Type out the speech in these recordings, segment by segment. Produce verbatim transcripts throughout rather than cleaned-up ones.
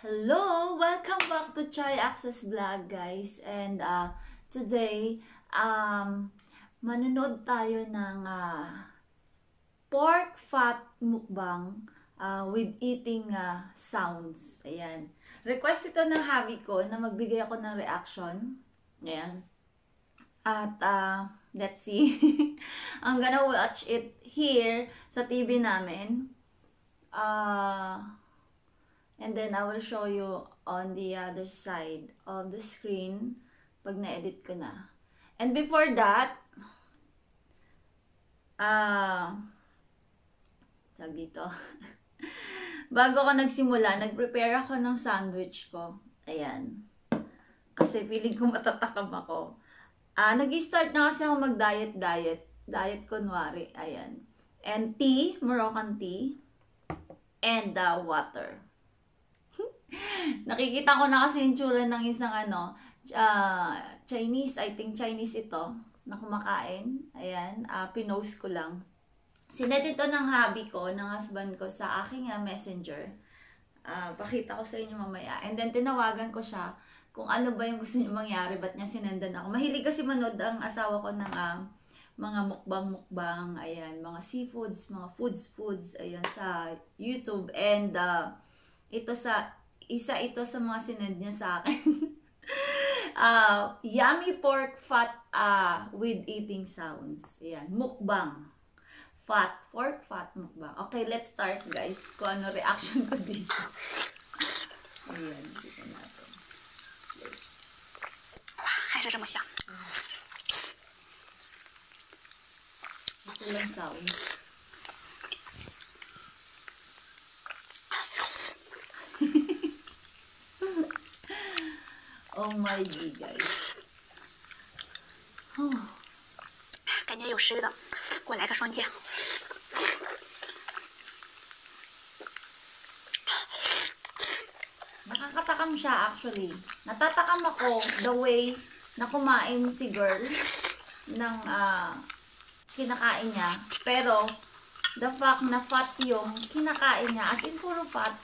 Hello! Welcome back to Try Access Vlog, guys. And uh, today, um, manunod tayo ng uh, pork fat mukbang uh, with eating uh, sounds. Ayan. Request ito ng hubby ko na magbigay ako ng reaction. Ayan. At uh, let's see. I'm gonna watch it here sa T V namin. Ah... Uh, And then, I will show you on the other side of the screen pag na-edit ko na. And before that, ah, uh, tag dito. Bago ko nagsimula, nag-prepare ako ng sandwich ko. Ayan. Kasi feeling ko matatakam ako. Ah, uh, nag-start na kasi ako mag-diet-diet. Diet kunwari. Ayan. And tea, Moroccan tea. And uh, water. Nakikita ko na kasi yung tsura ng isang ano, uh, Chinese, I think Chinese ito, na kumakain. Ayan, uh, pinost ko lang. Sinet ito ng hubby ko, ng husband ko, sa aking uh, messenger. Uh, pakita ko sa inyo mamaya. And then, tinawagan ko siya kung ano ba yung gusto niyo mangyari, ba't niya sinendan ako. Mahilig kasi manood ang asawa ko ng uh, mga mukbang-mukbang, ayan, mga seafoods, mga foods-foods, ayan, sa YouTube. And, uh, ito sa... Isa ito sa mga sinend niya sa akin. uh, yummy pork fat uh, with eating sounds. Ayan. Mukbang. Fat. Pork fat mukbang. Okay, let's start, guys. Kung ano reaction ko dito. Ayan. Dito natin. Harara mo siya. Ilang sounds. Oh my God, guys. Oh. 感觉有湿的，给我来个双肩。Nakakatakam siya actually. Natatakam ako the way na kumain si girl ng uh, kinakain niya. Pero the fact na fat yung kinakain niya, as in puro fat.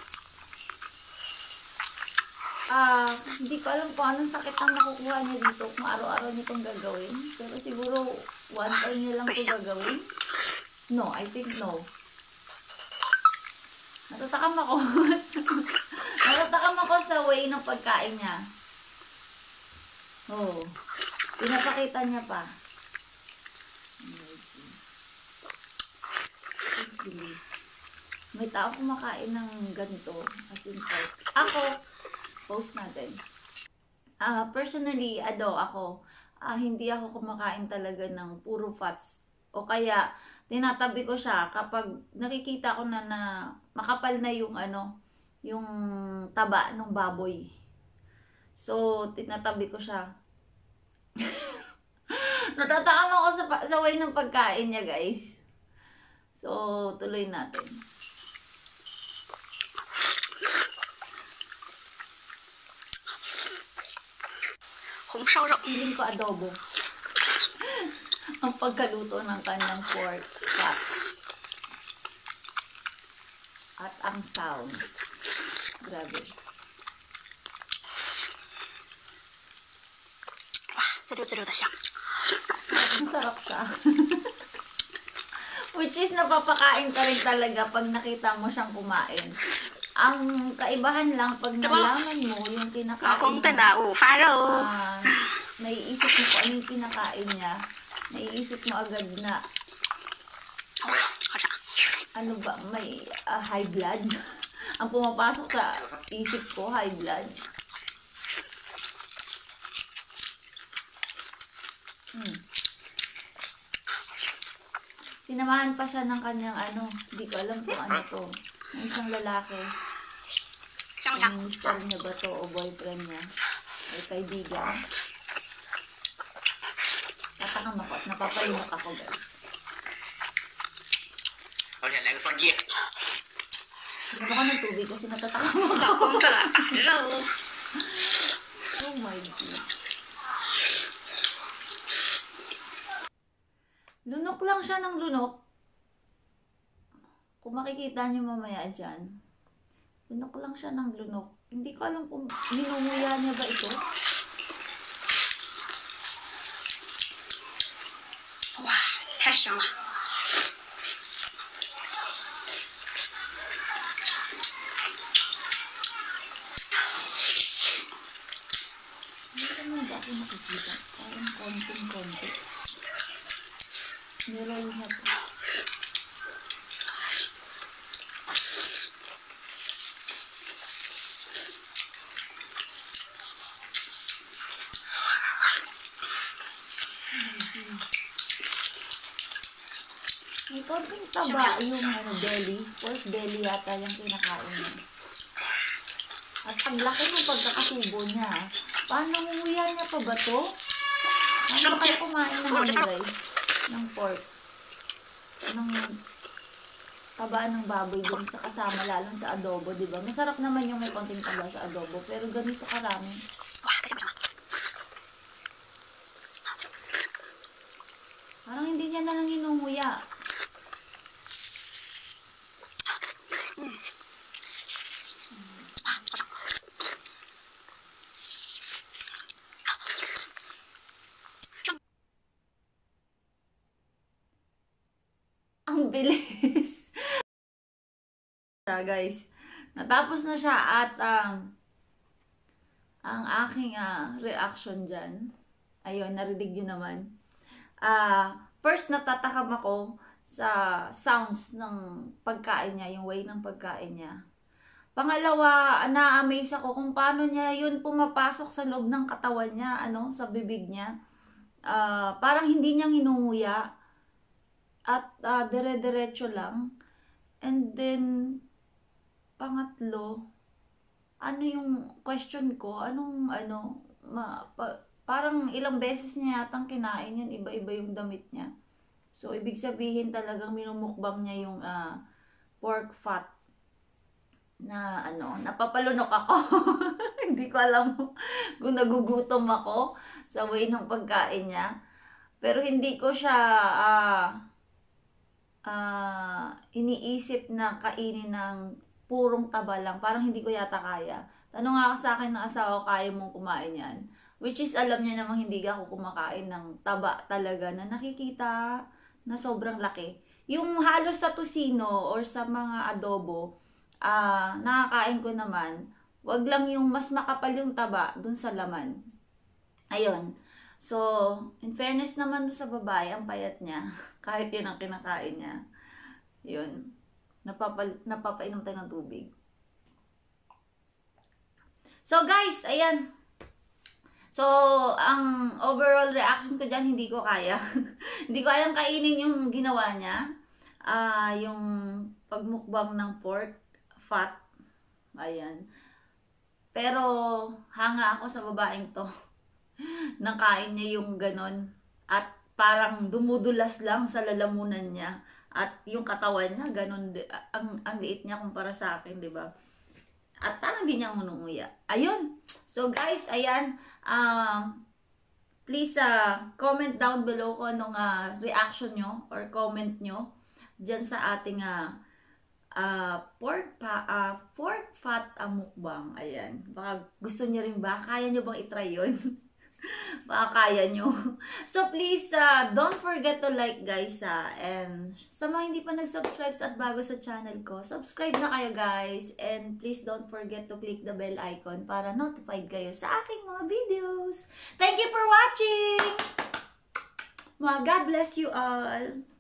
Ah, uh, hindi ko alam kung anong sakit ang nakukuha niya dito kung araw-araw niya itong gagawin. Pero siguro, one time niya lang ito gagawin. No, I think no. Natatakam ako. Natatakam ako sa way ng pagkain niya. Oh. Pinapakita niya pa. May tao kumakain ng ganito. As in, ako, post natin. Uh, personally, ado ako, uh, hindi ako kumakain talaga ng puro fats. O kaya, tinatabi ko siya kapag nakikita ko na, na makapal na yung ano, yung taba ng baboy. So, tinatabi ko siya. Natatakam ako sa, sa way ng pagkain niya, guys. So, tuloy natin. Piling ko adobo. Ang pagkaluto ng kanyang pork fat. At ang sounds. Grabe. Wah, tiro-tiro na siya. Masarap siya. Which is, napapakain ka rin talaga pag nakita mo siyang kumain. Ang kaibahan lang pag nalaman mo yung kinakain. Akong tanao, faro. Uh, naiisip mo kung ano yung kinakain niya. Naiisip mo agad na ano ba, may uh, high blood. Ang pumapasok sa isip ko, high blood. Hmm. Sinamahan pa siya ng kanyang ano, hindi ko alam kung ano to. Isang lalaki. Yung mister niya ba to, o boyfriend niya? O kaibigan? Natakam ako at napapainok ako, guys. O yan, lang sa gear. Sinap ako ng tubig kasi natatakam ako. Oh my God. Lunok lang siya ng lunok. Kung makikita nyo mamaya dyan, Lunok lang siya ng lunok. Hindi ko alam kung minunguya niya ba ito. Wow! Tasyang ah! Hindi naman ba ako nakikita? Parang konting-konti. Nilayo na po. May konting taba yung ano, belly. Pork belly yata yung kinakain niya. At ang laki ng pagkakasubo niya. Paano nguya niya pa ba ito? Ano ba kayo kumain ng ano guys? Ng pork. Ng taba ng baboy dun sa kasama, lalo sa adobo, diba? Masarap naman yung may konting taba sa adobo. Pero ganito karami. Parang hindi niya nalang inunguya. Ang bilis. Guys, natapos na siya at um, ang aking uh, reaction dyan, ayun, narinig nyo naman. Uh, first, natatakam ako sa sounds ng pagkain niya, yung way ng pagkain niya. Pangalawa, na-amaze ako kung paano niya yun pumapasok sa loob ng katawan niya, ano, sa bibig niya. Uh, parang hindi niya hinunguya. At uh, dire-diretso lang. And then, pangatlo, ano yung question ko? Anong, ano, ma, pa, parang ilang beses niya yatang kinain yun. Iba-iba yung damit niya. So, ibig sabihin talagang minumukbang niya yung uh, pork fat. Na, ano, napapalunok ako. Hindi ko alam kung nagugutom ako sa way ng pagkain niya. Pero hindi ko siya, ah, uh, Uh, iniisip na kainin ng purong taba lang. Parang hindi ko yata kaya. Tanong nga sa akin ng asawa, kaya mong kumain yan? Which is, alam niya namang hindi ako kumakain ng taba talaga na nakikita na sobrang laki. Yung halos sa tusino or sa mga adobo, uh, nakakain ko naman. Wag lang yung mas makapal yung taba dun sa laman. Ayun. So, in fairness naman sa babae, ang payat niya. Kahit yun ang kinakain niya. Yun. Napapal napapainom tayo ng tubig. So, guys, ayan. So, ang overall reaction ko dyan, hindi ko kaya. Hindi ko kayang kainin yung ginawa niya. Uh, yung pagmukbang ng pork fat. Ayan. Pero, hanga ako sa babaeng to. Nakain niya yung ganon at parang dumudulas lang sa lalamunan niya at yung katawan niya ganon, ang, ang liit niya kumpara sa akin, diba? At parang di niya ununguya. Ayun, so guys, ayan, um, please uh, comment down below ko anong uh, reaction nyo or comment nyo dyan sa ating uh, Uh, pork, pa, uh, pork fat uh, mukbang. Ayan, baka gusto niya rin ba? Kaya nyo bang itry yun? Baka kaya nyo. So please, uh, don't forget to like, guys, uh, and sa mga hindi pa nag-subscribe at bago sa channel ko, subscribe na kayo, guys, and please don't forget to click the bell icon para notified kayo sa aking mga videos. Thank you for watching! Well, God bless you all!